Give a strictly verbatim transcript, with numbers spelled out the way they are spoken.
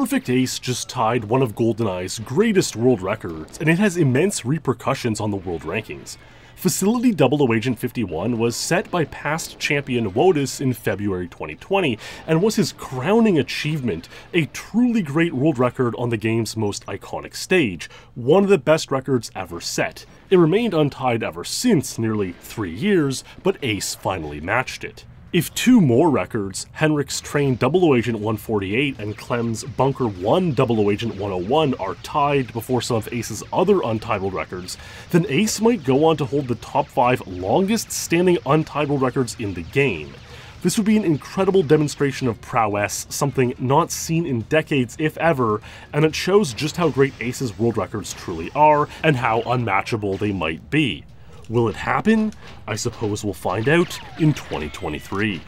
Perfect Ace just tied one of GoldenEye's greatest world records, and it has immense repercussions on the world rankings. Facility double oh Agent fifty-one was set by past champion Wotus in February twenty twenty, and was his crowning achievement, a truly great world record on the game's most iconic stage, one of the best records ever set. It remained untied ever since, nearly three years, but Ace finally matched it. If two more records, Henrik's Train double oh Agent one forty-eight and Clem's Bunker one double oh Agent one oh one, are tied before some of Ace's other untitled records, then Ace might go on to hold the top five longest standing untitled records in the game. This would be an incredible demonstration of prowess, something not seen in decades if ever, and it shows just how great Ace's world records truly are, and how unmatchable they might be. Will it happen? I suppose we'll find out in twenty twenty-three.